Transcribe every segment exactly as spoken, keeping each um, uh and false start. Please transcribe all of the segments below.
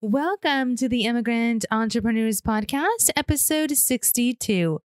Welcome to the Immigrant Entrepreneurs Podcast, episode sixty-two.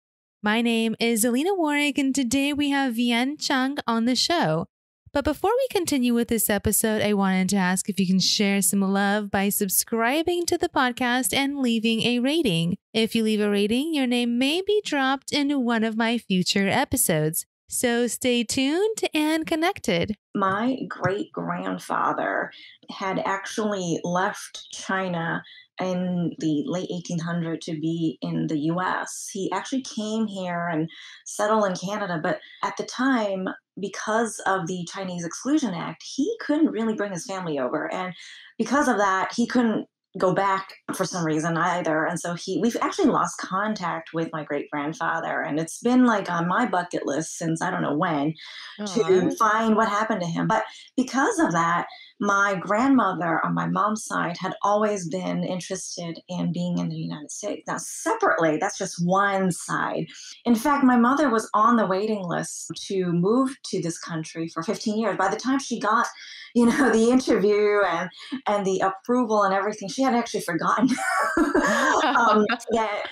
My name is Alina Warwick, and today we have Vienne Cheung on the show. But before we continue with this episode, I wanted to ask if you can share some love by subscribing to the podcast and leaving a rating. If you leave a rating, your name may be dropped in one of my future episodes. So stay tuned and connected. My great-grandfather had actually left China in the late eighteen hundreds to be in the U S. He actually came here and settled in Canada, but at the time, because of the Chinese Exclusion Act, he couldn't really bring his family over. And because of that, he couldn't go back for some reason either. And so he, we've actually lost contact with my great grandfather. And it's been like on my bucket list since I don't know when Aww. to find what happened to him. But because of that, my grandmother on my mom's side had always been interested in being in the United States. Now, separately, that's just one side. In fact, my mother was on the waiting list to move to this country for fifteen years. By the time she got, you know, the interview and, and the approval and everything, she had actually forgotten um, that,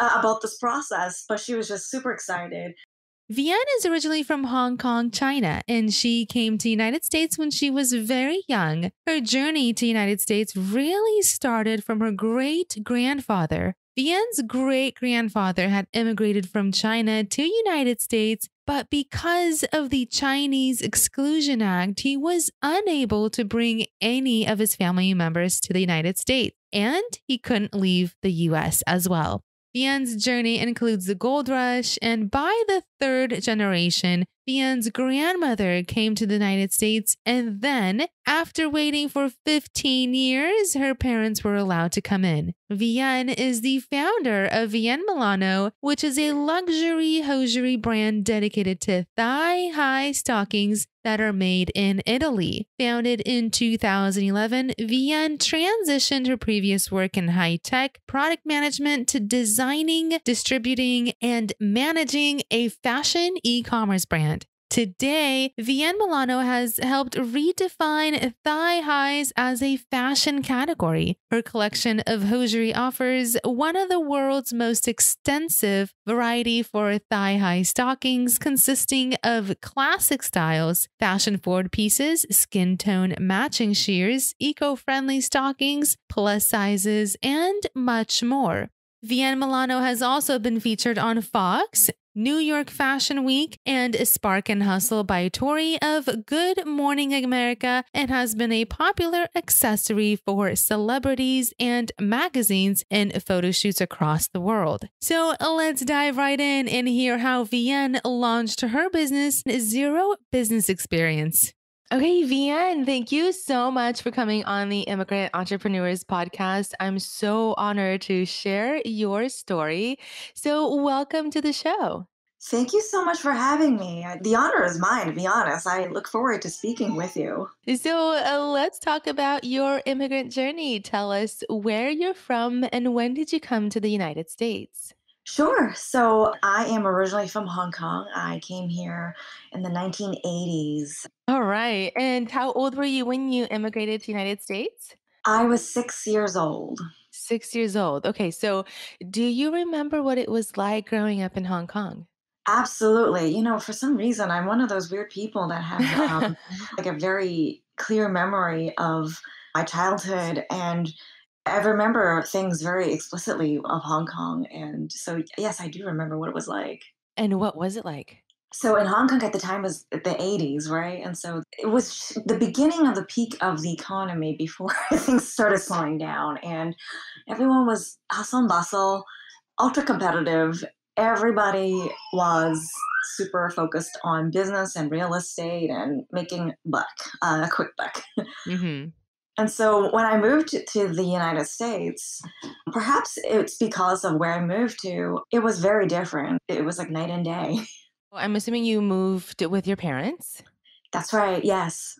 uh, about this process, but she was just super excited. Vienne is originally from Hong Kong, China, and she came to the United States when she was very young. Her journey to the United States really started from her great-grandfather. Vienne's great-grandfather had immigrated from China to the United States, but because of the Chinese Exclusion Act, he was unable to bring any of his family members to the United States, and he couldn't leave the U S as well. Vienne's journey includes the Gold Rush, and by the third generation, Vienne's grandmother came to the United States, and then, after waiting for fifteen years, her parents were allowed to come in. Vienne is the founder of VienneMilano, which is a luxury hosiery brand dedicated to thigh-high stockings that are made in Italy. Founded in two thousand eleven, Vienne transitioned her previous work in high-tech product management to designing, distributing, and managing a fashion e-commerce brand. Today, VienneMilano has helped redefine thigh-highs as a fashion category. Her collection of hosiery offers one of the world's most extensive variety for thigh-high stockings, consisting of classic styles, fashion-forward pieces, skin-tone matching shears, eco-friendly stockings, plus sizes, and much more. VienneMilano has also been featured on Fox, New York Fashion Week, and Spark and Hustle by Tori of Good Morning America, and has been a popular accessory for celebrities and magazines in photo shoots across the world. So let's dive right in and hear how Vienne launched her business, Zero Business Experience. Okay, Vienne, thank you so much for coming on the Immigrant Entrepreneurs Podcast. I'm so honored to share your story. So welcome to the show. Thank you so much for having me. The honor is mine, to be honest. I look forward to speaking with you. So uh, let's talk about your immigrant journey. Tell us where you're from and when did you come to the United States? Sure. So I am originally from Hong Kong. I came here in the nineteen eighties. All right. And how old were you when you immigrated to the United States? I was six years old. Six years old. Okay. So do you remember what it was like growing up in Hong Kong? Absolutely. You know, for some reason, I'm one of those weird people that have um, like a very clear memory of my childhood, and I remember things very explicitly of Hong Kong. And so, yes, I do remember what it was like. And what was it like? So in Hong Kong at the time was the eighties, right? And so it was the beginning of the peak of the economy before things started slowing down. And everyone was hustle and bustle, ultra competitive. Everybody was super focused on business and real estate and making buck, uh, a quick buck. Mm-hmm. And so when I moved to the United States, perhaps it's because of where I moved to, it was very different. It was like night and day. Well, I'm assuming you moved with your parents? That's right. Yes.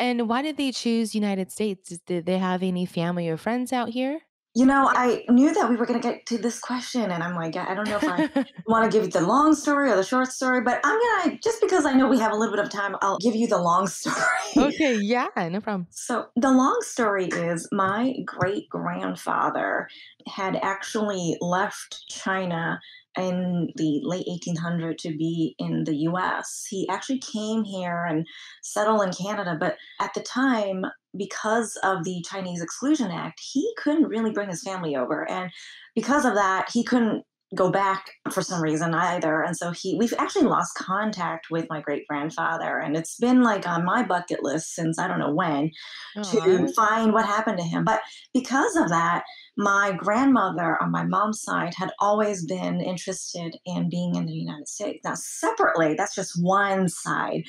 And why did they choose United States? Did they have any family or friends out here? You know, I knew that we were going to get to this question, and I'm like, I don't know if I want to give you the long story or the short story, but I'm going to, just because I know we have a little bit of time, I'll give you the long story. Okay, yeah, no problem. So the long story is my great-grandfather had actually left China in the late eighteen hundreds to be in the U S. He actually came here and settled in Canada, but at the time, because of the Chinese Exclusion Act, he couldn't really bring his family over. And because of that, he couldn't go back for some reason either. And so he, we've actually lost contact with my great-grandfather. And it's been like on my bucket list since I don't know when Aww. To find what happened to him. But because of that, my grandmother on my mom's side had always been interested in being in the United States. Now, separately, that's just one side.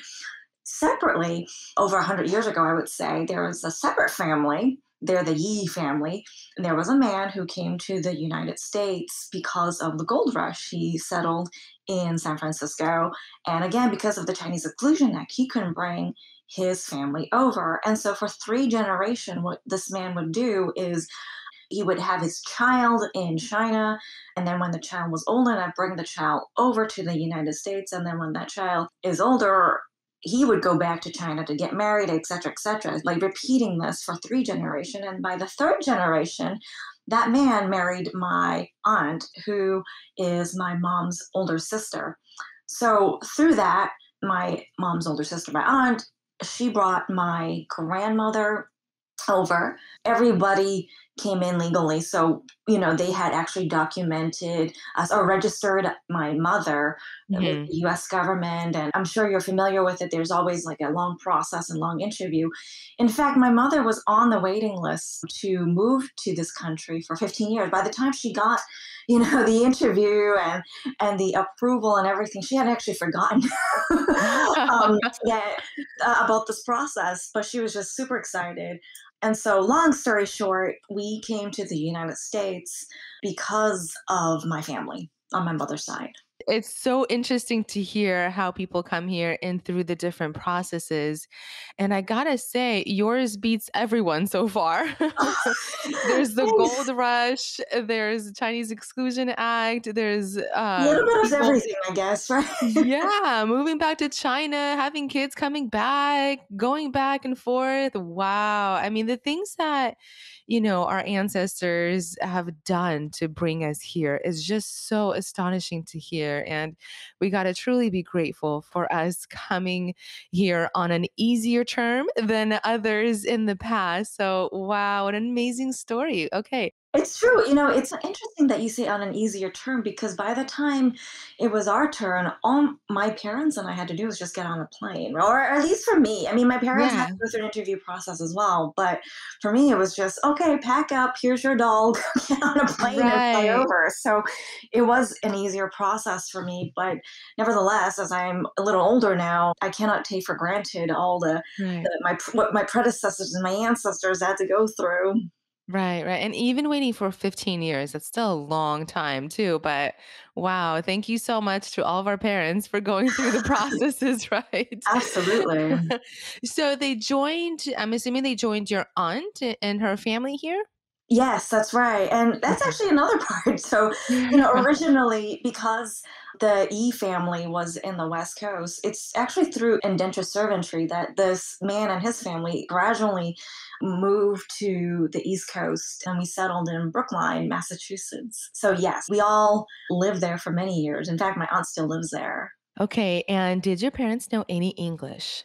Separately, over one hundred years ago, I would say, there was a separate family. They're the Yi family. And there was a man who came to the United States because of the Gold Rush. He settled in San Francisco. And again, because of the Chinese Exclusion Act, he couldn't bring his family over. And so for three generations, what this man would do is he would have his child in China. And then when the child was old enough, bring the child over to the United States. And then when that child is older, he would go back to China to get married, et cetera, et cetera, like repeating this for three generations. And by the third generation, that man married my aunt, who is my mom's older sister. So through that, my mom's older sister, my aunt, she brought my grandmother over. Everybody came in legally. So, you know, they had actually documented us or registered my mother mm-hmm. with the U S government. And I'm sure you're familiar with it. There's always like a long process and long interview. In fact, my mother was on the waiting list to move to this country for fifteen years. By the time she got, you know, the interview and, and the approval and everything, she had actually forgotten um, that, uh, about this process, but she was just super excited. And so long story short, we came to the United States because of my family on my mother's side. It's so interesting to hear how people come here and through the different processes. And I gotta say, yours beats everyone so far. There's the Gold Rush, there's Chinese Exclusion Act, there's uh, a little bit of everything, I guess, right? Yeah, moving back to China, having kids, coming back, going back and forth. Wow. I mean, the things that, you know, our ancestors have done to bring us here is just so astonishing to hear. And we got to truly be grateful for us coming here on an easier term than others in the past. So, wow, what an amazing story. Okay. It's true. You know, it's interesting that you say on an easier term, because by the time it was our turn, all my parents and I had to do was just get on a plane, or at least for me. I mean, my parents yeah. had to go through an interview process as well. But for me, it was just, okay, pack up, here's your doll, get on a plane right. and fly over. So it was an easier process for me. But nevertheless, as I'm a little older now, I cannot take for granted all the, right. the my what my predecessors and my ancestors had to go through. Right, right. And even waiting for fifteen years, that's still a long time too. But wow, thank you so much to all of our parents for going through the processes, right? Absolutely. So they joined, I'm assuming they joined your aunt and her family here? Yes, that's right. And that's actually another part. So, you know, originally, because the E family was in the West Coast, it's actually through indentured servantry that this man and his family gradually moved to the East Coast, and we settled in Brookline, Massachusetts. So yes, we all lived there for many years. In fact, my aunt still lives there. Okay. And did your parents know any English?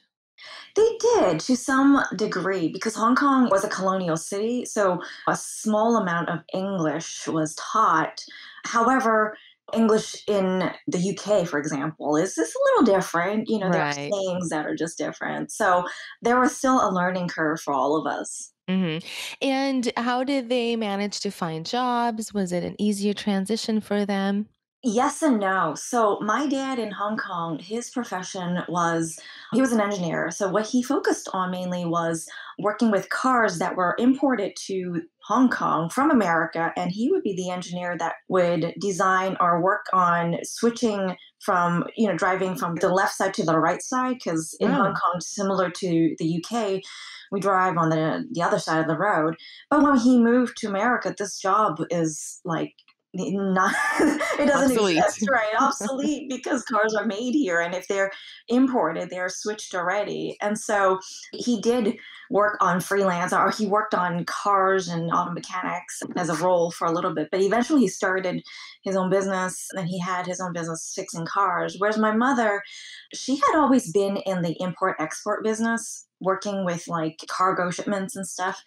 They did, to some degree, because Hong Kong was a colonial city, so a small amount of English was taught. However, English in the U K, for example, is just a little different. You know, there right. are things that are just different. So there was still a learning curve for all of us. Mm-hmm. And how did they manage to find jobs? Was it an easier transition for them? Yes and no. So my dad in Hong Kong, his profession was, he was an engineer. So what he focused on mainly was working with cars that were imported to Hong Kong from America, and he would be the engineer that would design or work on switching from, you know, driving from the left side to the right side, because in oh. Hong Kong, similar to the U K, we drive on the, the other side of the road. But when he moved to America, this job is like, not it doesn't obsolete. Exist, right? Obsolete, because cars are made here, and if they're imported, they're switched already. And so he did work on freelance, or he worked on cars and auto mechanics as a role for a little bit, but eventually he started his own business, and he had his own business fixing cars. Whereas my mother, she had always been in the import export business, working with like cargo shipments and stuff,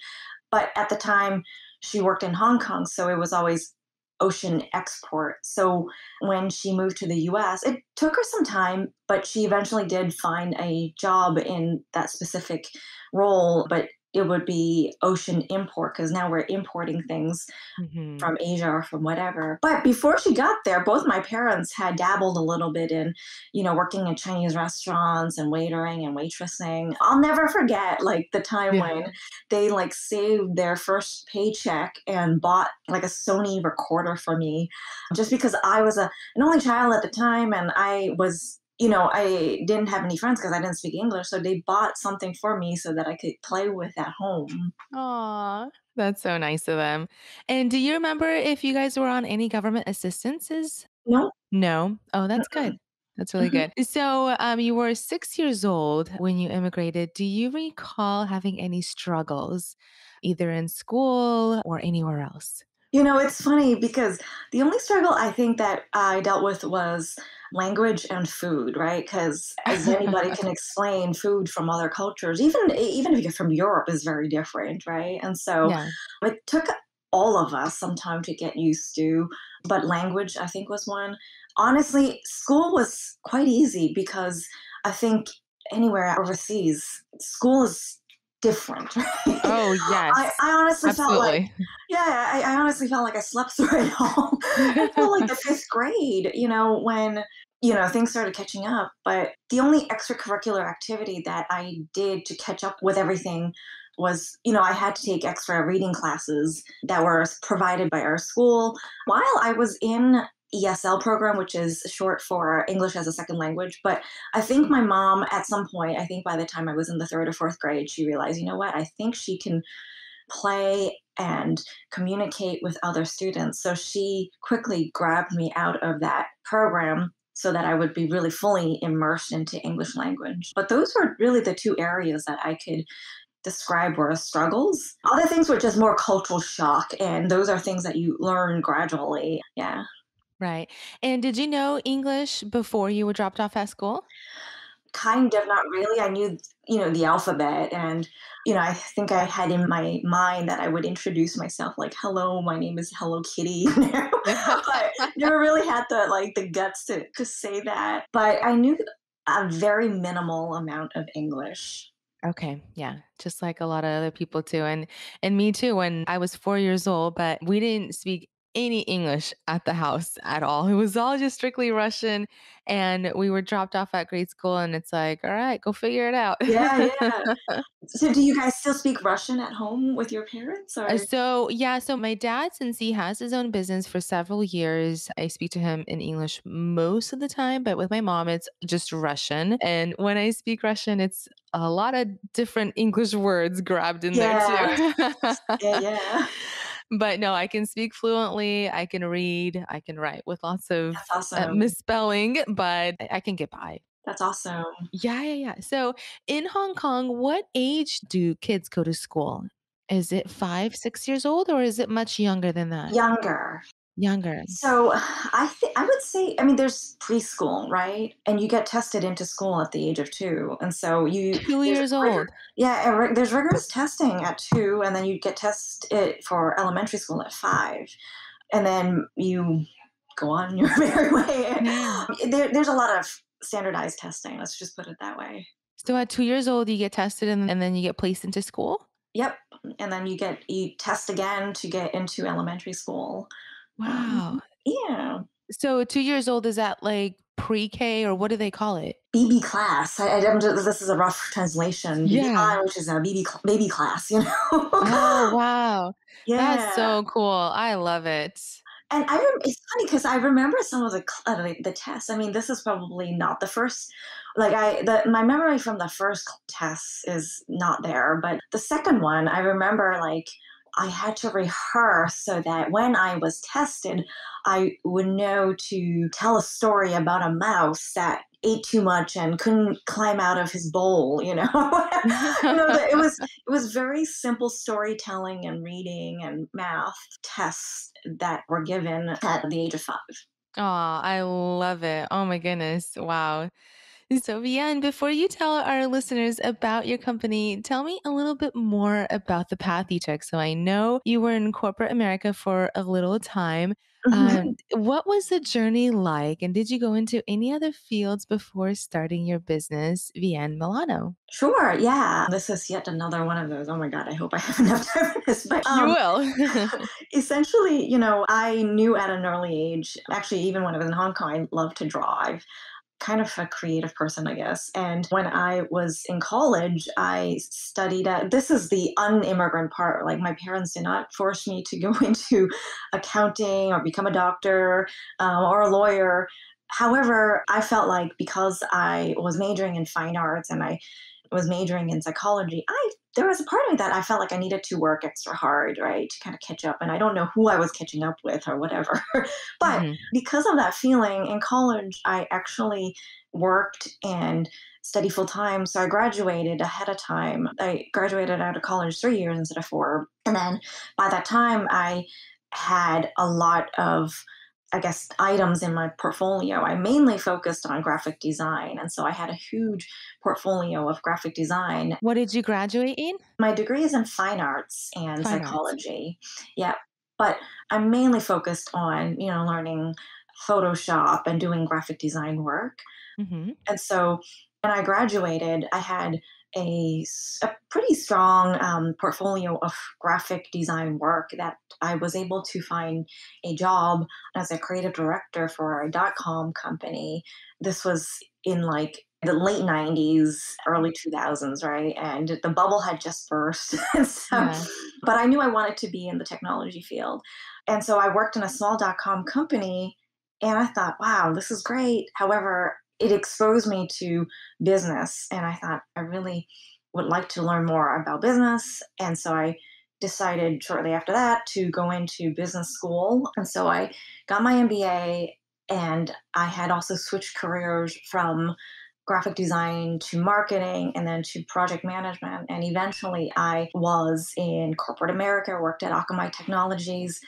but at the time she worked in Hong Kong, so it was always ocean export. So when she moved to the U S, it took her some time, but she eventually did find a job in that specific role, but it would be ocean import, because now we're importing things mm-hmm. from Asia or from whatever. But before she got there, both my parents had dabbled a little bit in, you know, working in Chinese restaurants and waitering and waitressing. I'll never forget like the time yeah. when they like saved their first paycheck and bought like a Sony recorder for me, just because I was a, an only child at the time, and I was, you know, I didn't have any friends because I didn't speak English, so they bought something for me so that I could play with at home. Aw, that's so nice of them. And do you remember if you guys were on any government assistances? No. No? Oh, that's good. That's really mm-hmm. good. So um, you were six years old when you immigrated. Do you recall having any struggles, either in school or anywhere else? You know, it's funny because the only struggle I think that I dealt with was language and food, right? Because as anybody can explain, food from other cultures, even even if you're from Europe, is very different, right? And so yeah. it took all of us some time to get used to, but language, I think, was one. Honestly, school was quite easy because I think anywhere overseas, school is different, right? Oh yes, I, I honestly Absolutely. felt like yeah, I, I honestly felt like I slept through it all. I felt like the fifth grade, you know, when you know things started catching up. But the only extracurricular activity that I did to catch up with everything was, you know, I had to take extra reading classes that were provided by our school while I was in E S L program, which is short for English as a Second Language. But I think my mom, at some point, I think by the time I was in the third or fourth grade, she realized, you know what, I think she can play and communicate with other students. So she quickly grabbed me out of that program so that I would be really fully immersed into English language. But those were really the two areas that I could describe were struggles. Other things were just more cultural shock, and those are things that you learn gradually. Yeah. Right. And did you know English before you were dropped off at school? Kind of, not really. I knew, you know, the alphabet, and, you know, I think I had in my mind that I would introduce myself like, hello, my name is Hello Kitty. But never really had the, like, the guts to, to say that. But I knew a very minimal amount of English. Okay. Yeah. Just like a lot of other people too. And, and me too, when I was four years old, but we didn't speak any English at the house at all. It was all just strictly Russian. And we were dropped off at grade school, and it's like, all right, go figure it out. Yeah, yeah. So do you guys still speak Russian at home with your parents? Or? So, yeah. So my dad, since he has his own business for several years, I speak to him in English most of the time, but with my mom, it's just Russian. And when I speak Russian, it's a lot of different English words grabbed in yeah. there too. Yeah, yeah. But no, I can speak fluently. I can read. I can write with lots of awesome. uh, misspelling, but I can get by. That's awesome. Yeah, yeah, yeah. So in Hong Kong, what age do kids go to school? Is it five, six years old, or is it much younger than that? Younger. Younger. So I th- I would say, I mean, there's preschool, right? And you get tested into school at the age of two. And so you... Two years old. Rigor- yeah, there's rigorous testing at two, and then you get tested for elementary school at five. And then you go on your merry way. Yeah. There, there's a lot of standardized testing. Let's just put it that way. So at two years old, you get tested, and, and then you get placed into school? Yep. And then you get you test again to get into elementary school. Wow. Um, yeah. So two years old, is that like pre-K, or what do they call it? B B class. I, I this is a rough translation. Yeah, B B I, which is a B B baby class. You know. Oh wow! Yeah, that's so cool. I love it. And I rem- it's funny because I remember some of the uh, the tests. I mean, this is probably not the first. Like I, the, my memory from the first test is not there, but the second one, I remember like I had to rehearse so that when I was tested, I would know to tell a story about a mouse that ate too much and couldn't climb out of his bowl, you know. You know, it was it was very simple storytelling and reading and math tests that were given at the age of five. Oh, I love it. Oh my goodness. Wow. So Vienne, before you tell our listeners about your company, tell me a little bit more about the path you took. So I know you were in corporate America for a little time. Mm-hmm. Um, what was the journey like? And did you go into any other fields before starting your business, VienneMilano? Sure. Yeah. This is yet another one of those. Oh, my God. I hope I have enough time for this. But, um, you will. Essentially, you know, I knew at an early age, actually, even when I was in Hong Kong, I loved to drive. Kind of a creative person, I guess. And when I was in college, I studied at, this is the unimmigrant part. Like my parents did not force me to go into accounting or become a doctor um, or a lawyer. However, I felt like because I was majoring in fine arts and I was majoring in psychology, I there was a part of me that I felt like I needed to work extra hard, right, to kind of catch up. And I don't know who I was catching up with or whatever. But mm-hmm. because of that feeling, in college, I actually worked and studied full time. So I graduated ahead of time. I graduated out of college three years instead of four. And then by that time, I had a lot of I guess, items in my portfolio. I mainly focused on graphic design. And so I had a huge portfolio of graphic design. What did you graduate in? My degree is in fine arts and fine psychology. Arts. Yeah. But I'm mainly focused on, you know, learning Photoshop and doing graphic design work. Mm-hmm. And so when I graduated, I had a, a pretty strong um, portfolio of graphic design work that I was able to find a job as a creative director for a dot-com company. This was in like the late nineties, early two thousands, right? And the bubble had just burst. so, yeah. But I knew I wanted to be in the technology field. And so I worked in a small dot-com company and I thought, wow, this is great. However, it exposed me to business. And I thought, I really would like to learn more about business. And so I decided shortly after that to go into business school. And so I got my M B A and I had also switched careers from graphic design to marketing and then to project management. And eventually I was in corporate America, worked at Akamai Technologies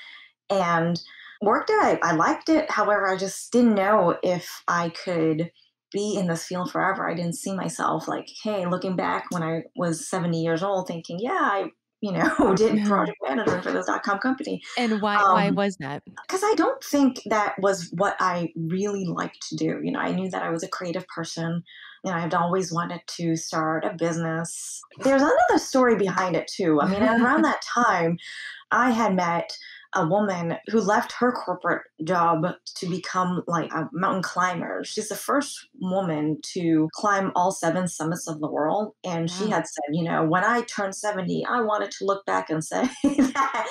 and worked at it. I liked it. However, I just didn't know if I could be in this field forever. I didn't see myself like, hey, looking back when I was seventy years old thinking, yeah, I, you know, did project management for this dot-com company. And why, um, why was that? Because I don't think that was what I really liked to do. You know, I knew that I was a creative person and I had always wanted to start a business. There's another story behind it too. I mean, around that time I had met a woman who left her corporate job to become like a mountain climber. She's the first woman to climb all seven summits of the world. And wow. She had said, you know, when I turned seventy, I wanted to look back and say that,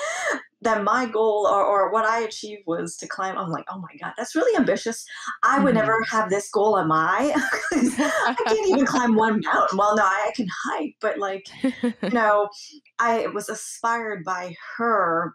that my goal or, or what I achieved was to climb. I'm like, oh my God, that's really ambitious. I would mm-hmm. never have this goal, am I? I can't even climb one mountain. Well, no, I, I can hike, but like, you know, I was inspired by her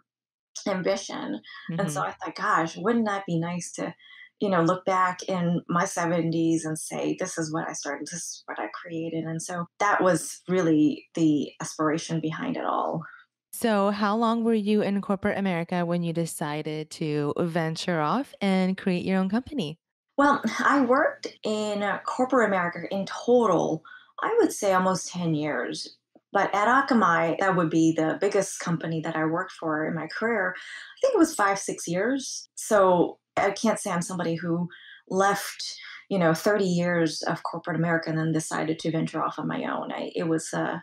ambition. Mm-hmm. And so I thought, gosh, wouldn't that be nice to, you know, look back in my seventies and say, this is what I started, this is what I created. And so that was really the aspiration behind it all. So how long were you in corporate America when you decided to venture off and create your own company? Well, I worked in corporate America in total, I would say almost ten years. But at Akamai, that would be the biggest company that I worked for in my career. I think it was five, six years. So I can't say I'm somebody who left, you know, thirty years of corporate America and then decided to venture off on my own. I, it was a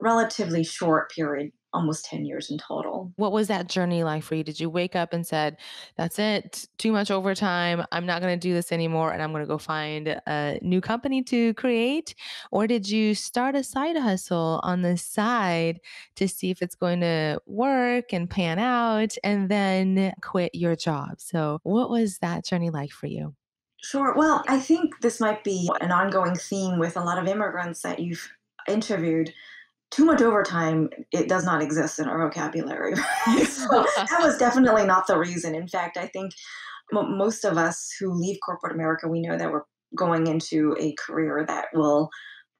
relatively short period almost ten years in total. What was that journey like for you? Did you wake up and said, that's it, too much overtime, I'm not going to do this anymore, and I'm going to go find a new company to create? Or did you start a side hustle on the side to see if it's going to work and pan out and then quit your job? So what was that journey like for you? Sure. Well, I think this might be an ongoing theme with a lot of immigrants that you've interviewed. Too much overtime, it does not exist in our vocabulary, right? So that was definitely not the reason. In fact, I think m- most of us who leave corporate America, we know that we're going into a career that will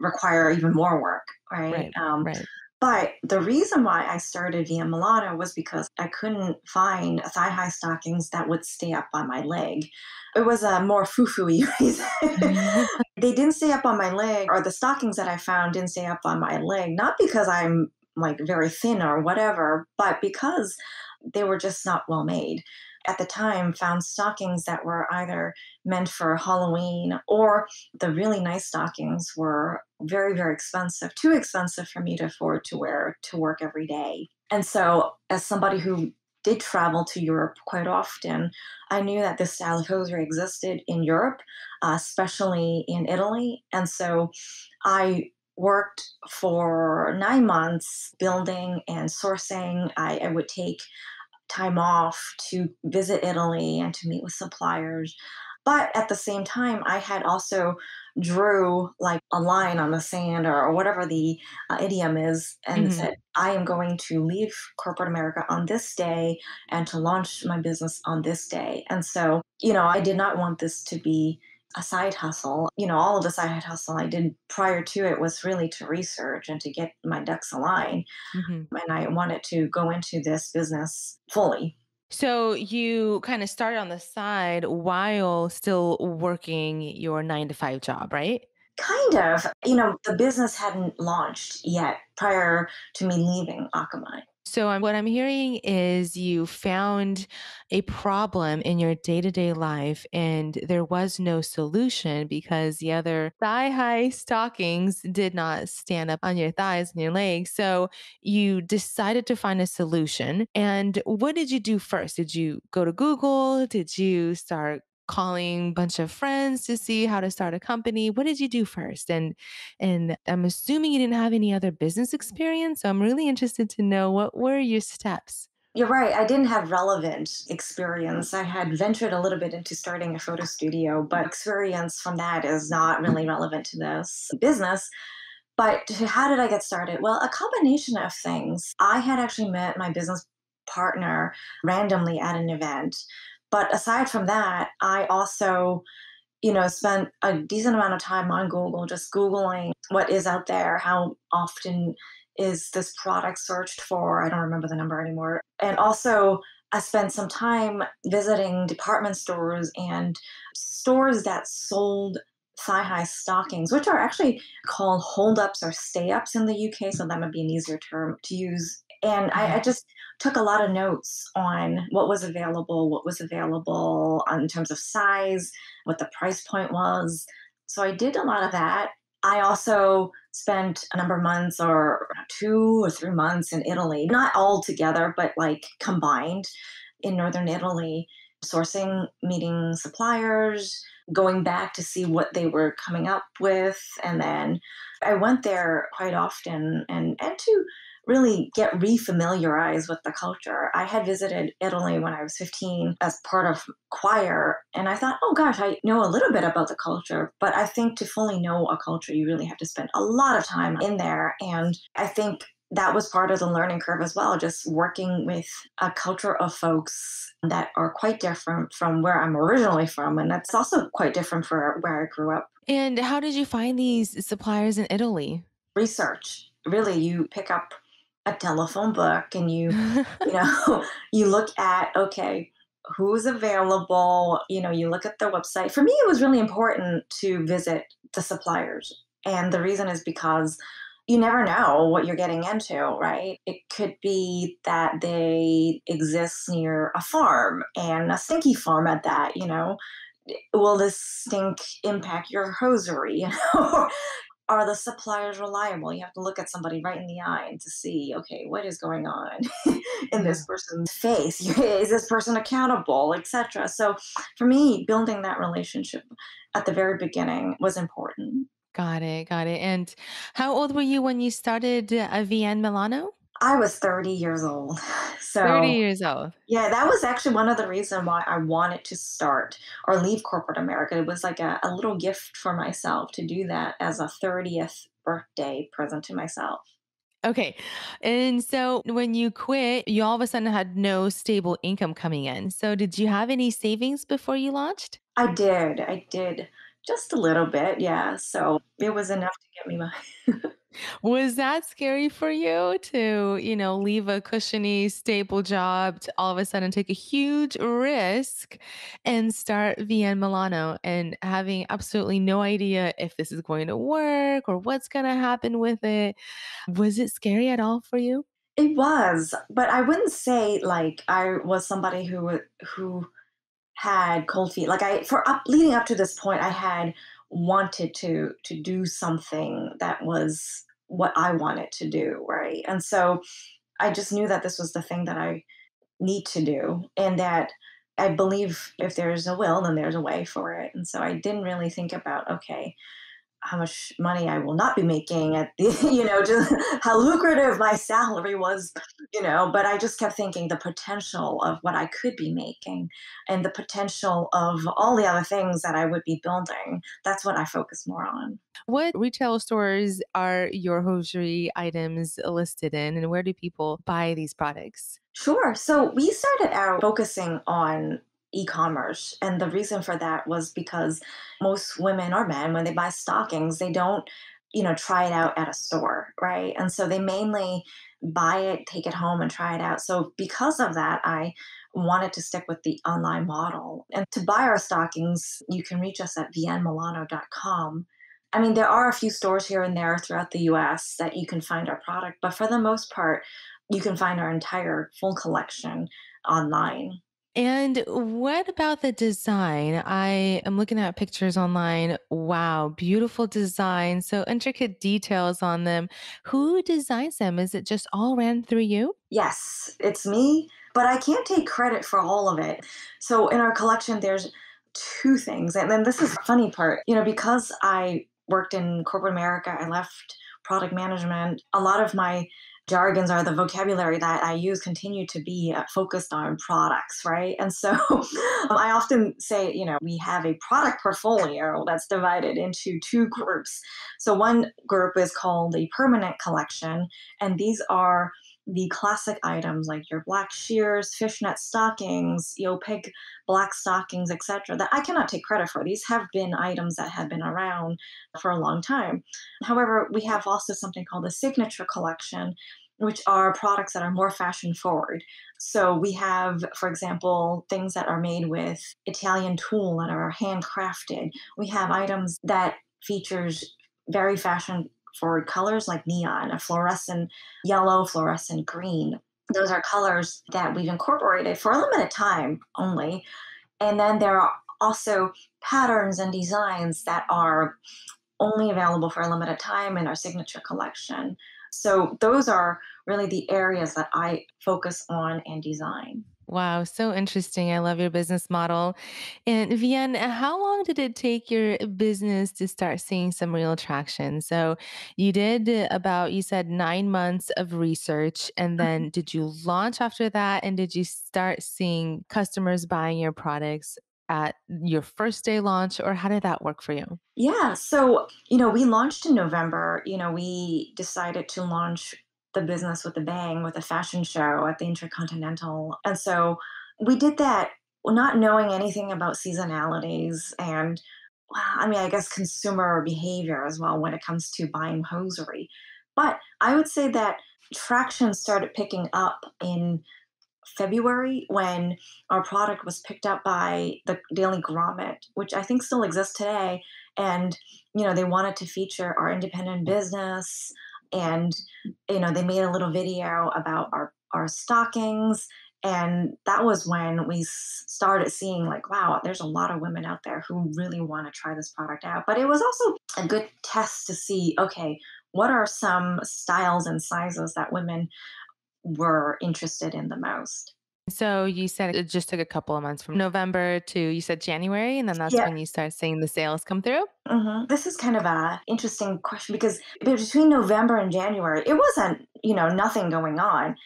require even more work, right? Right, um, right. But the reason why I started VienneMilano was because I couldn't find thigh-high stockings that would stay up on my leg. It was a more foo-foo-y reason. They didn't stay up on my leg, or the stockings that I found didn't stay up on my leg, not because I'm like very thin or whatever, but because they were just not well made. At the time, found stockings that were either meant for Halloween, or the really nice stockings were very, very expensive, too expensive for me to afford to wear to work every day. And so as somebody who did travel to Europe quite often, I knew that this style of hosiery existed in Europe, uh, especially in Italy. And so I worked for nine months building and sourcing. I, I would take time off to visit Italy and to meet with suppliers. But at the same time, I had also drew like a line on the sand or, or whatever the uh, idiom is, and mm-hmm. said, I am going to leave corporate America on this day and to launch my business on this day. And so, you know, I did not want this to be a side hustle. You know, all of the side hustle I did prior to it was really to research and to get my ducks aligned. Mm-hmm. And I wanted to go into this business fully. So you kind of started on the side while still working your nine to five job, right? Kind of. You know, the business hadn't launched yet prior to me leaving Akamai. So um, what I'm hearing is you found a problem in your day-to-day life and there was no solution because the other thigh-high stockings did not stand up on your thighs and your legs. So you decided to find a solution. And what did you do first? Did you go to Google? Did you start calling a bunch of friends to see how to start a company? What did you do first? And and I'm assuming you didn't have any other business experience. So I'm really interested to know, what were your steps? You're right. I didn't have relevant experience. I had ventured a little bit into starting a photo studio, but experience from that is not really relevant to this business. But how did I get started? Well, a combination of things. I had actually met my business partner randomly at an event. But aside from that, I also, you know, spent a decent amount of time on Google, just Googling what is out there, how often is this product searched for? I don't remember the number anymore. And also, I spent some time visiting department stores and stores that sold thigh-high stockings, which are actually called hold-ups or stay-ups in the U K, so that might be an easier term to use. And I, I just took a lot of notes on what was available, what was available in terms of size, what the price point was. So I did a lot of that. I also spent a number of months or two or three months in Italy, not all together, but like combined in Northern Italy, sourcing, meeting suppliers, going back to see what they were coming up with. And then I went there quite often and, and to really get refamiliarized with the culture. I had visited Italy when I was fifteen as part of choir, and I thought, oh gosh, I know a little bit about the culture, but I think to fully know a culture, you really have to spend a lot of time in there. And I think that was part of the learning curve as well, just working with a culture of folks that are quite different from where I'm originally from, and that's also quite different from where I grew up. And how did you find these suppliers in Italy? Research. Really, you pick up a telephone book and you, you know, you look at, okay, who's available, you know, you look at their website. For me, it was really important to visit the suppliers. And the reason is because you never know what you're getting into, right? It could be that they exist near a farm, and a stinky farm at that, you know, will this stink impact your hosiery? You know? are the suppliers reliable? You have to look at somebody right in the eye and to see, okay, what is going on in this person's face? Is this person accountable, et cetera? So for me, building that relationship at the very beginning was important. Got it, got it. And how old were you when you started uh, VienneMilano? I was thirty years old. So, thirty years old. Yeah, that was actually one of the reasons why I wanted to start or leave corporate America. It was like a, a little gift for myself to do that as a thirtieth birthday present to myself. Okay. And so when you quit, you all of a sudden had no stable income coming in. So did you have any savings before you launched? I did. I did. Just a little bit. Yeah. So it was enough to get me my... Was that scary for you to, you know, leave a cushy, stable job to all of a sudden take a huge risk and start VienneMilano and having absolutely no idea if this is going to work or what's going to happen with it? Was it scary at all for you? It was, but I wouldn't say like I was somebody who who had cold feet. Like I, for up leading up to this point, I had wanted to to do something that was what I wanted to do, right? And so I just knew that this was the thing that I need to do and that I believe if there's a will, then there's a way for it. And so I didn't really think about, okay, how much money I will not be making at the, you know, just how lucrative my salary was, you know, but I just kept thinking the potential of what I could be making and the potential of all the other things that I would be building. That's what I focused more on. What retail stores are your hosiery items listed in and where do people buy these products? Sure. So we started out focusing on e-commerce. And the reason for that was because most women or men, when they buy stockings, they don't, you know, try it out at a store, right? And so they mainly buy it, take it home and try it out. So because of that, I wanted to stick with the online model. And to buy our stockings, you can reach us at viennemilano dot com. I mean, there are a few stores here and there throughout the U S that you can find our product, but for the most part, you can find our entire full collection online. And what about the design? I am looking at pictures online. Wow, beautiful design. So intricate details on them. Who designs them? Is it just all ran through you? Yes, it's me, but I can't take credit for all of it. So in our collection, there's two things. And then this is the funny part. You know, because I worked in corporate America, I left product management. A lot of my jargons are the vocabulary that I use continue to be focused on products, right? And so I often say, you know, we have a product portfolio that's divided into two groups. So one group is called a permanent collection, and these are the classic items like your black shears, fishnet stockings, you know, opaque black stockings, et cetera, that I cannot take credit for. These have been items that have been around for a long time. However, we have also something called the signature collection, which are products that are more fashion forward. So we have, for example, things that are made with Italian tulle that are handcrafted. We have items that features very fashion forward colors like neon, a fluorescent yellow, fluorescent green. Those are colors that we've incorporated for a limited time only. And then there are also patterns and designs that are only available for a limited time in our signature collection. So those are really the areas that I focus on and design. Wow, so interesting. I love your business model. And Vienne, how long did it take your business to start seeing some real traction? So you did about, you said nine months of research. And then did you launch after that? And did you start seeing customers buying your products at your first day launch, or how did that work for you? Yeah, so, you know, we launched in November. You know, we decided to launch the business with a bang, with a fashion show at the Intercontinental. And so we did that not knowing anything about seasonalities and, I mean, I guess consumer behavior as well when it comes to buying hosiery. But I would say that traction started picking up in February when our product was picked up by the Daily Grommet, which I think still exists today. And, you know, they wanted to feature our independent business. And, you know, they made a little video about our, our stockings And that was when we started seeing like, wow, there's a lot of women out there who really want to try this product out. But it was also a good test to see, okay, what are some styles and sizes that women were interested in the most? So you said it just took a couple of months from November to, you said January, and then that's yeah. when you start seeing the sales come through? Mm-hmm. This is kind of an interesting question because between November and January, it wasn't, you know, nothing going on.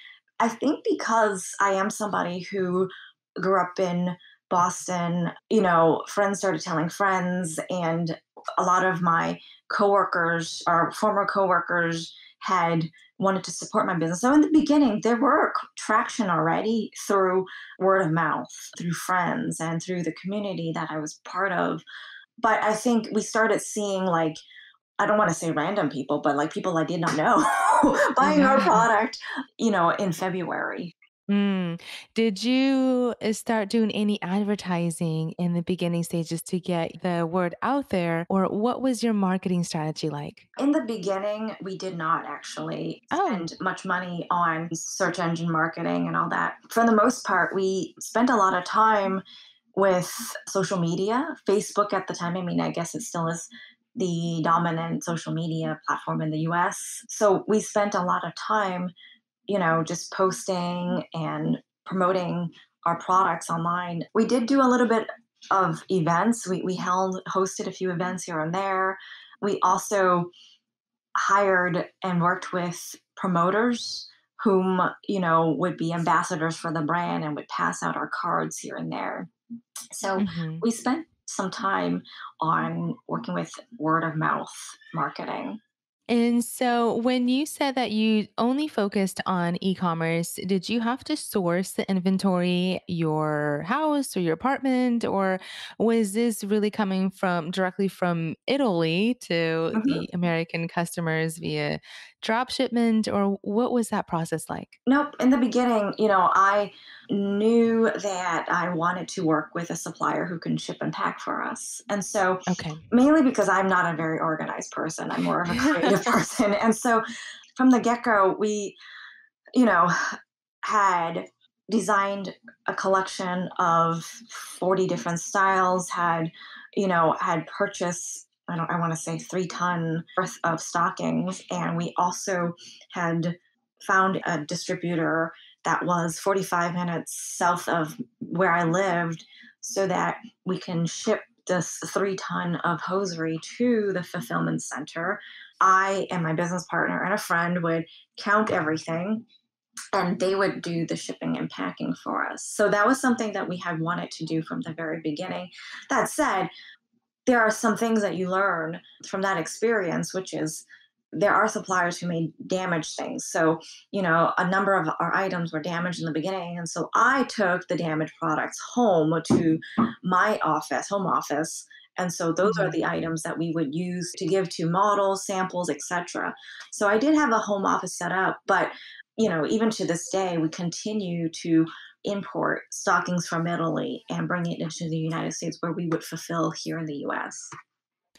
I think because I am somebody who grew up in Boston, you know, friends started telling friends, and a lot of my coworkers or former coworkers had wanted to support my business. So in the beginning, there were traction already through word of mouth, through friends, and through the community that I was part of. But I think we started seeing like, I don't want to say random people, but like people I did not know buying our product, you know, in February. Mm. Did you start doing any advertising in the beginning stages to get the word out there, or what was your marketing strategy like? In the beginning, we did not actually spend oh. much money on search engine marketing and all that. For the most part, we spent a lot of time with social media, Facebook at the time. I mean, I guess it still is the dominant social media platform in the U S. So we spent a lot of time, you know, just posting and promoting our products online. We did do a little bit of events. We we held hosted a few events here and there. We also hired and worked with promoters whom, you know, would be ambassadors for the brand and would pass out our cards here and there. So mm-hmm. we spent some time on working with word of mouth marketing. And so when you said that you only focused on e-commerce, did you have to source the inventory, your house or your apartment, or was this really coming from directly from Italy to mm-hmm. the American customers via drop shipment, or what was that process like? Nope. In the beginning, you know, I knew that I wanted to work with a supplier who can ship and pack for us. And so okay. mainly because I'm not a very organized person, I'm more of a creative person. And so from the get-go, we, you know, had designed a collection of forty different styles, had, you know, had purchased, I don't, I want to say three ton worth of stockings. And we also had found a distributor that was forty-five minutes south of where I lived so that we can ship this three ton of hosiery to the fulfillment center. I and my business partner and a friend would count everything, and they would do the shipping and packing for us. So that was something that we had wanted to do from the very beginning. That said, there are some things that you learn from that experience, which is there are suppliers who may damage things. So, you know, a number of our items were damaged in the beginning. And so I took the damaged products home to my office, home office. And so those mm-hmm. are the items that we would use to give to models, samples, et cetera. So I did have a home office set up, but, you know, even to this day, we continue to import stockings from Italy and bring it into the United States where we would fulfill here in the U S.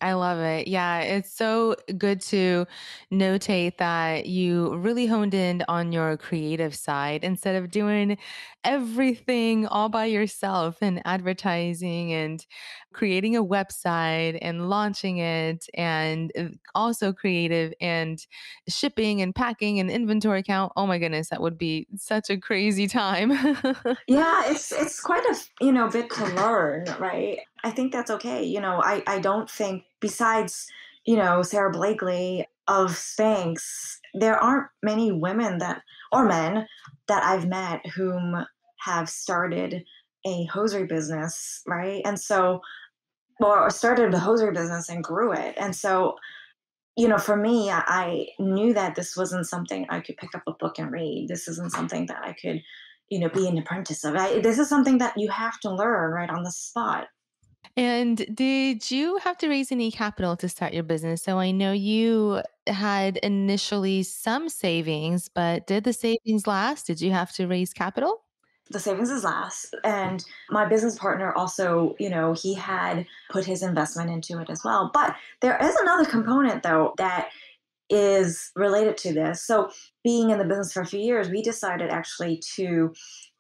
I love it. Yeah, it's so good to notate that you really honed in on your creative side instead of doing everything all by yourself and advertising and creating a website and launching it, and also creative and shipping and packing and inventory count. Oh my goodness, that would be such a crazy time. Yeah, it's it's quite a, you know, bit to learn, right? I think that's okay. You know, I, I don't think besides, you know, Sarah Blakely of Spanx, there aren't many women that or men that I've met whom have started a hosiery business, right? And so, or started a hosiery business and grew it. And so, you know, for me, I, I knew that this wasn't something I could pick up a book and read. This isn't something that I could, you know, be an apprentice of. I, this is something that you have to learn right on the spot. And did you have to raise any capital to start your business? So I know you had initially some savings, but did the savings last? Did you have to raise capital? The savings is last. And my business partner also, you know, he had put his investment into it as well. But there is another component, though, that is related to this. So being in the business for a few years, we decided actually to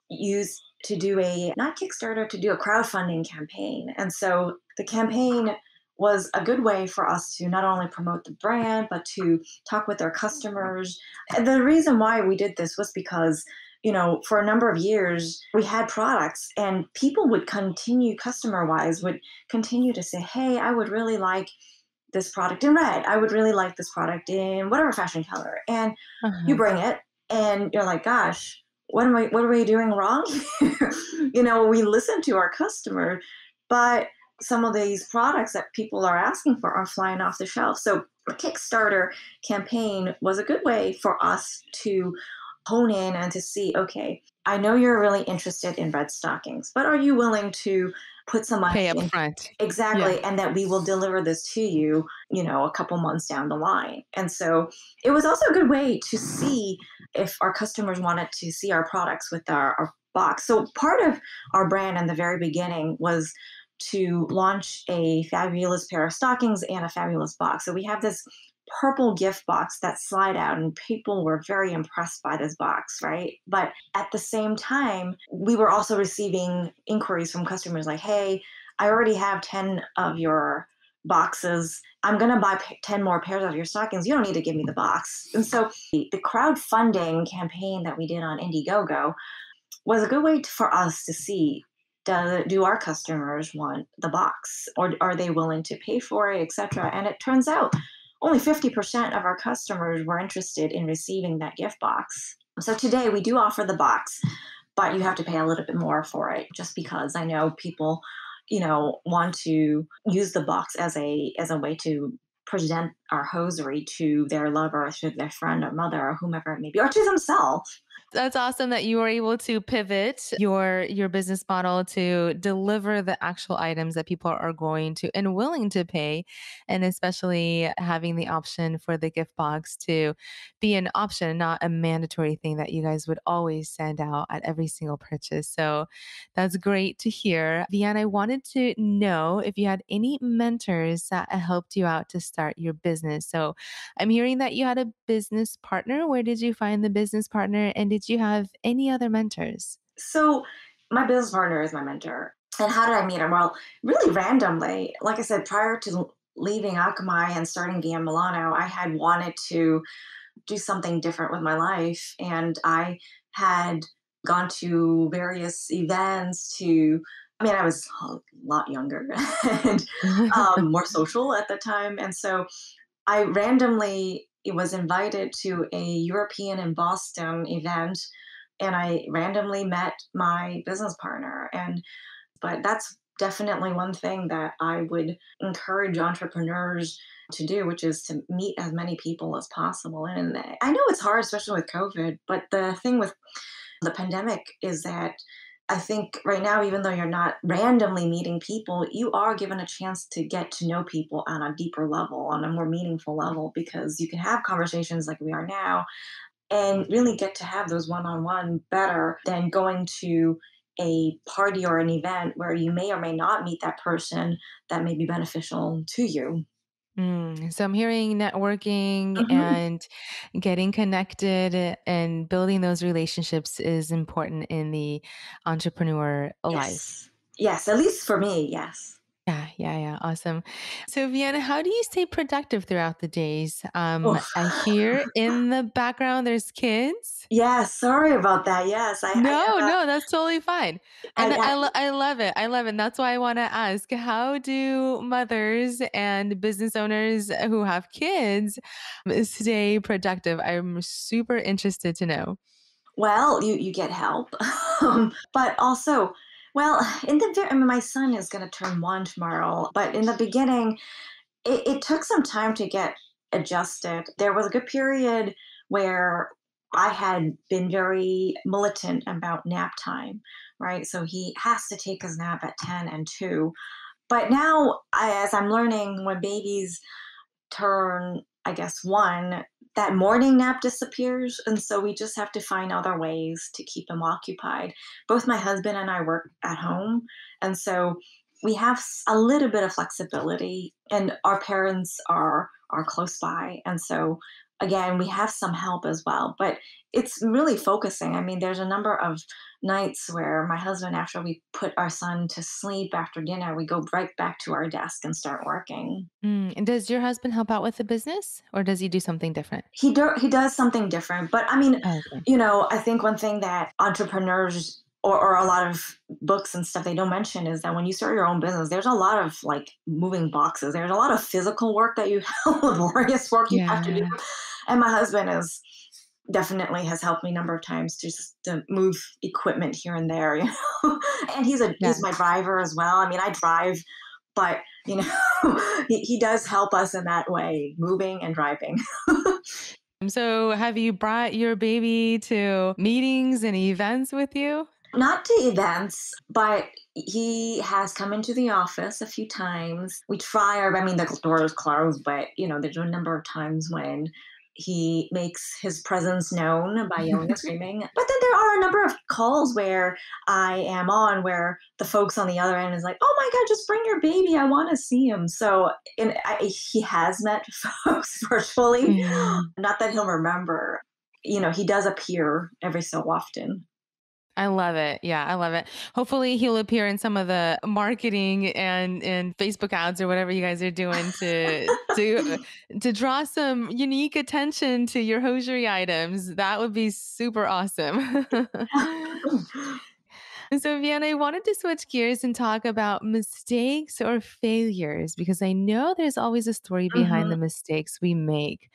used to do a, not Kickstarter, to do a crowdfunding campaign. And so the campaign was a good way for us to not only promote the brand, but to talk with our customers. And the reason why we did this was because, you know, for a number of years, we had products and people would continue, customer-wise, would continue to say, hey, I would really like this product in red. I would really like this product in whatever fashion color. And uh-huh. you bring it and you're like, gosh, what am I, what are we doing wrong? You know, we listen to our customer, but some of these products that people are asking for are flying off the shelf. So the Kickstarter campaign was a good way for us to hone in and to see, okay, I know you're really interested in red stockings, but are you willing to put some money in? Pay up front. Exactly. Yeah. And that we will deliver this to you, you know, a couple months down the line. And so it was also a good way to see if our customers wanted to see our products with our, our box. So part of our brand in the very beginning was to launch a fabulous pair of stockings and a fabulous box. So we have this purple gift box that slide out, and people were very impressed by this box, right? But at the same time, we were also receiving inquiries from customers like, hey, I already have ten of your boxes. I'm going to buy p- ten more pairs of your stockings. You don't need to give me the box. And so the crowdfunding campaign that we did on Indiegogo was a good way to, for us to see, do, do our customers want the box, or are they willing to pay for it, et cetera. And it turns out only fifty percent of our customers were interested in receiving that gift box. So today we do offer the box, but you have to pay a little bit more for it, just because I know people, you know, want to use the box as a as a way to present our hosiery to their lover, or to their friend or mother, or whomever it may be, or to themselves. That's awesome that you were able to pivot your your business model to deliver the actual items that people are going to and willing to pay, and especially having the option for the gift box to be an option, not a mandatory thing that you guys would always send out at every single purchase. So that's great to hear. Vienne, I wanted to know if you had any mentors that helped you out to start your business. So I'm hearing that you had a business partner. Where did you find the business partner, and did Did you have any other mentors? So my business partner is my mentor. And how did I meet him? Well, really randomly. Like I said, prior to leaving Akamai and starting VienneMilano, I had wanted to do something different with my life. And I had gone to various events to, I mean, I was a lot younger and um, more social at the time. And so I randomly It was invited to a European in Boston event, and I randomly met my business partner. And but that's definitely one thing that I would encourage entrepreneurs to do, which is to meet as many people as possible. And I know it's hard, especially with COVID, but the thing with the pandemic is that I think right now, even though you're not randomly meeting people, you are given a chance to get to know people on a deeper level, on a more meaningful level, because you can have conversations like we are now and really get to have those one-on-one better than going to a party or an event where you may or may not meet that person that may be beneficial to you. Mm, so I'm hearing networking mm-hmm. and getting connected and building those relationships is important in the entrepreneur yes. life. Yes, at least for me, yes. Yeah, yeah, yeah. Awesome. So Vienne, how do you stay productive throughout the days? Um, oh. I hear in the background there's kids. Yeah, sorry about that. Yes. I. No, I, uh, no, that's totally fine. And I, I, I, lo- I love it. I love it. And that's why I want to ask, how do mothers and business owners who have kids stay productive? I'm super interested to know. Well, you, you get help, but also... Well, in the I mean, my son is going to turn one tomorrow, but in the beginning, it, it took some time to get adjusted. There was a good period where I had been very militant about nap time, right? So he has to take his nap at ten and two. But now, I, as I'm learning, when babies turn, I guess, one, that morning nap disappears. And so we just have to find other ways to keep them occupied. Both my husband and I work at home. And so we have a little bit of flexibility, and our parents are, are close by. And so again, we have some help as well, but it's really focusing. I mean, there's a number of nights where my husband, after we put our son to sleep after dinner, we go right back to our desk and start working. Mm. And does your husband help out with the business, or does he do something different? He do- he does something different. But I mean, okay. you know, I think one thing that entrepreneurs Or, or a lot of books and stuff they don't mention is that when you start your own business, there's a lot of like moving boxes. There's a lot of physical work that you have, laborious work you yeah. have to do. And my husband is definitely has helped me a number of times to just to move equipment here and there. You know, and he's a yeah. he's my driver as well. I mean, I drive, but you know, he, he does help us in that way, moving and driving. So, have you brought your baby to meetings and events with you? Not to events, but he has come into the office a few times. We try our, I mean, the door is closed, but, you know, there's a number of times when he makes his presence known by yelling and screaming. But then there are a number of calls where I am on where the folks on the other end is like, oh my God, just bring your baby. I want to see him. So and I, he has met folks virtually. Yeah. Not that he'll remember. You know, he does appear every so often. I love it. Yeah, I love it. Hopefully he'll appear in some of the marketing and, and Facebook ads or whatever you guys are doing to to to draw some unique attention to your hosiery items. That would be super awesome. So, Vienne, I wanted to switch gears and talk about mistakes or failures, because I know there's always a story behind mm-hmm. the mistakes we make.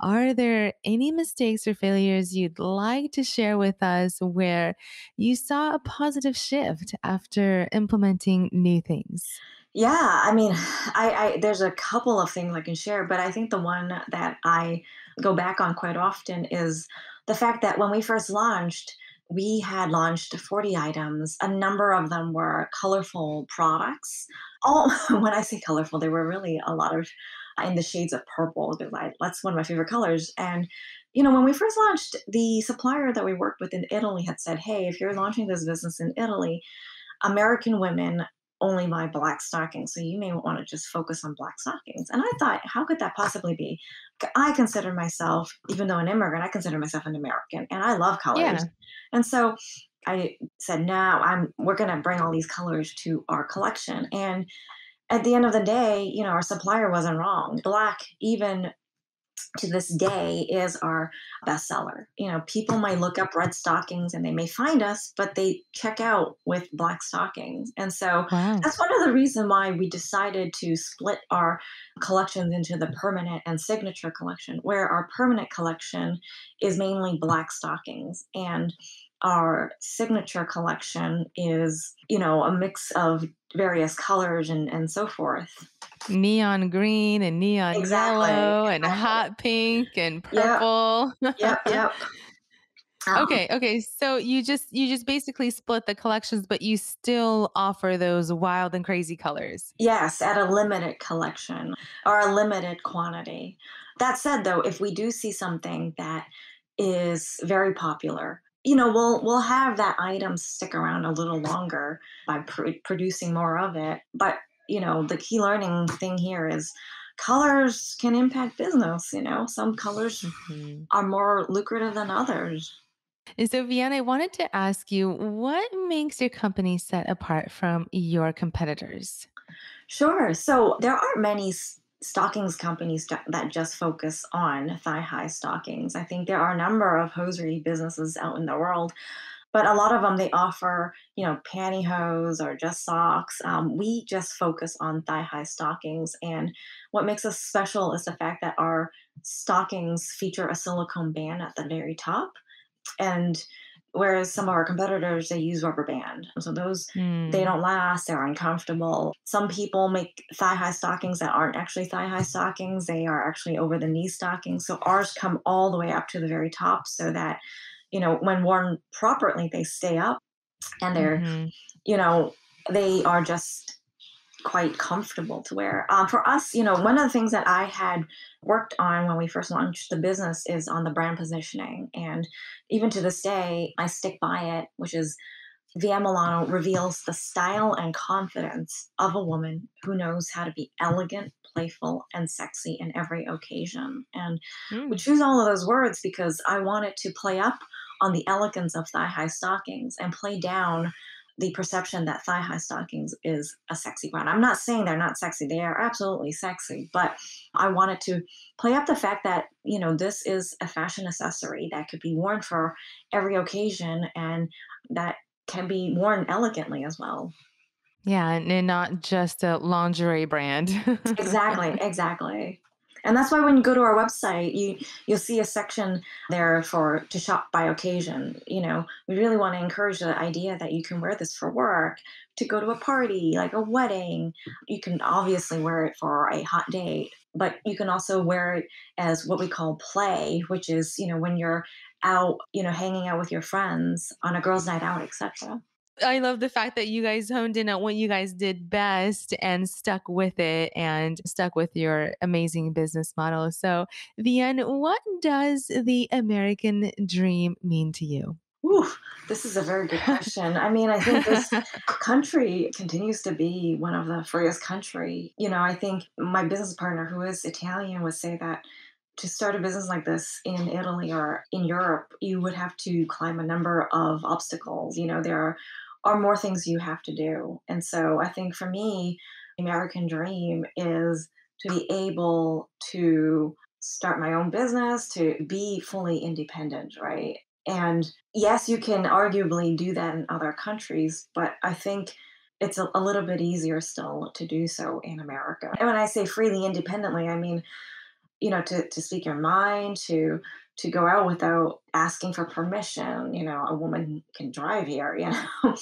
Are there any mistakes or failures you'd like to share with us where you saw a positive shift after implementing new things? Yeah, I mean, I, I there's a couple of things I can share, but I think the one that I go back on quite often is the fact that when we first launched, we had launched forty items. A number of them were colorful products. All, when I say colorful, there were really a lot of in the shades of purple, because I, that's one of my favorite colors. And, you know, when we first launched, the supplier that we worked with in Italy had said, hey, if you're launching this business in Italy, American women only buy black stockings. So you may want to just focus on black stockings. And I thought, how could that possibly be? I consider myself, even though an immigrant, I consider myself an American, and I love colors. Yeah. And so I said, no, I'm, we're going to bring all these colors to our collection. And at the end of the day, you know, our supplier wasn't wrong. Black, even to this day, is our bestseller. You know, people might look up red stockings and they may find us, but they check out with black stockings. And so wow. that's one of the reasons why we decided to split our collections into the permanent and signature collection, where our permanent collection is mainly black stockings. And our signature collection is, you know, a mix of various colors and, and so forth. Neon green and neon exactly. yellow and exactly. hot pink and purple. Yep, yep. yep. Um, okay, okay. So you just you just basically split the collections, but you still offer those wild and crazy colors. Yes, at a limited collection or a limited quantity. That said, though, if we do see something that is very popular, you know, we'll we'll have that item stick around a little longer by pr- producing more of it. But, you know, the key learning thing here is colors can impact business. You know, some colors mm-hmm. are more lucrative than others. And so, Vienne, I wanted to ask you, what makes your company set apart from your competitors? Sure. So there aren't many st- stockings companies that just focus on thigh-high stockings. I think there are a number of hosiery businesses out in the world, but a lot of them, they offer, you know, pantyhose or just socks. Um, we just focus on thigh-high stockings. And what makes us special is the fact that our stockings feature a silicone band at the very top. And whereas some of our competitors, they use rubber band. So those, mm. they don't last, they're uncomfortable. Some people make thigh-high stockings that aren't actually thigh-high stockings. They are actually over-the-knee stockings. So ours come all the way up to the very top so that, you know, when worn properly, they stay up and they're, mm-hmm. you know, they are just quite comfortable to wear. Um, for us, you know, one of the things that I had worked on when we first launched the business is on the brand positioning. And even to this day, I stick by it, which is VienneMilano reveals the style and confidence of a woman who knows how to be elegant, playful, and sexy in every occasion. And mm. we choose all of those words because I want it to play up on the elegance of thigh-high stockings and play down the perception that thigh-high stockings is a sexy brand. I'm not saying they're not sexy. They are absolutely sexy, but I wanted to play up the fact that, you know, this is a fashion accessory that could be worn for every occasion and that can be worn elegantly as well. Yeah, and not just a lingerie brand. Exactly, exactly. And that's why when you go to our website, you, you'll see a section there for to shop by occasion. You know, we really want to encourage the idea that you can wear this for work, to go to a party, like a wedding. You can obviously wear it for a hot date, but you can also wear it as what we call play, which is, you know, when you're out, you know, hanging out with your friends on a girls' night out, et cetera. I love the fact that you guys honed in on what you guys did best and stuck with it and stuck with your amazing business model. So, Vienne, what does the American dream mean to you? Ooh, this is a very good question. I mean, I think this country continues to be one of the freest country. You know, I think my business partner, who is Italian, would say that to start a business like this in Italy or in Europe, you would have to climb a number of obstacles. You know, there are are more things you have to do. And so I think for me, the American dream is to be able to start my own business, to be fully independent, right? And yes, you can arguably do that in other countries, but I think it's a, a little bit easier still to do so in America. And when I say freely, independently, I mean, you know, to, to speak your mind, to to go out without asking for permission. You know, a woman can drive here, you know,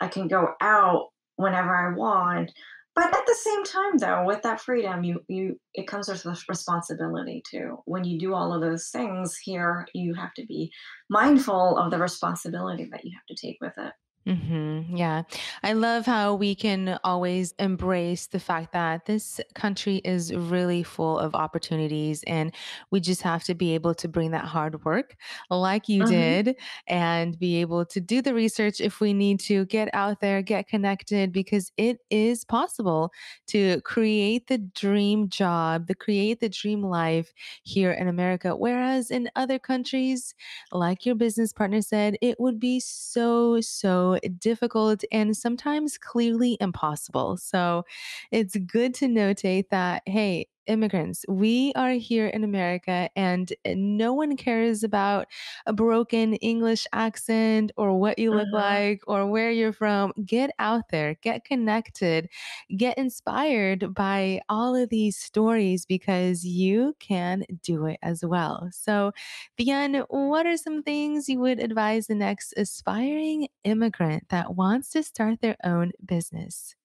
I can go out whenever I want. But at the same time, though, with that freedom, you you it comes with responsibility, too. When you do all of those things here, you have to be mindful of the responsibility that you have to take with it. Mm-hmm. Yeah. I love how we can always embrace the fact that this country is really full of opportunities and we just have to be able to bring that hard work like you mm-hmm. did and be able to do the research if we need to, get out there, get connected, because it is possible to create the dream job, to create the dream life here in America. Whereas in other countries, like your business partner said, it would be so, so difficult and sometimes clearly impossible. So it's good to notate that, hey, immigrants, we are here in America and no one cares about a broken English accent or what you look uh-huh. like or where you're from. Get out there, get connected, get inspired by all of these stories because you can do it as well. So, Vienne, what are some things you would advise the next aspiring immigrant that wants to start their own business?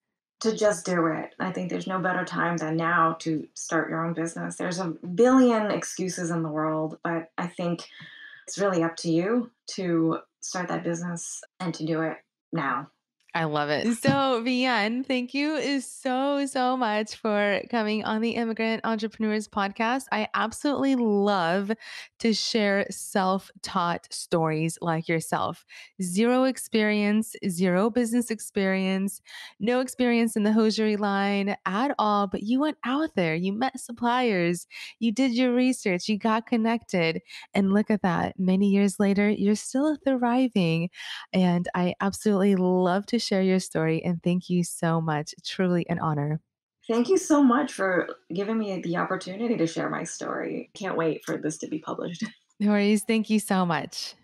To just do it. I think there's no better time than now to start your own business. There's a billion excuses in the world, but I think it's really up to you to start that business and to do it now. I love it. So, Vienne, thank you is so, so much for coming on the Immigrant Entrepreneurs Podcast. I absolutely love to share self-taught stories like yourself. Zero experience, zero business experience, no experience in the hosiery line at all, but you went out there, you met suppliers, you did your research, you got connected, and look at that. Many years later, you're still thriving, and I absolutely love to share your story, and thank you so much. Truly an honor. Thank you so much for giving me the opportunity to share my story. Can't wait for this to be published. No worries. Thank you so much.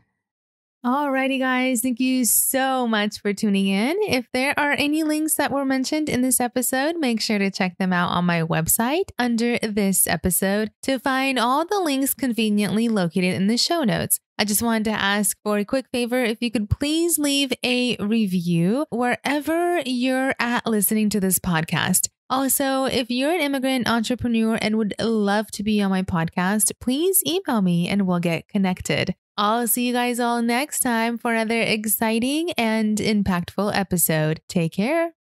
Alrighty, guys. Thank you so much for tuning in. If there are any links that were mentioned in this episode, make sure to check them out on my website under this episode to find all the links conveniently located in the show notes. I just wanted to ask for a quick favor if you could please leave a review wherever you're at listening to this podcast. Also, if you're an immigrant entrepreneur and would love to be on my podcast, please email me and we'll get connected. I'll see you guys all next time for another exciting and impactful episode. Take care.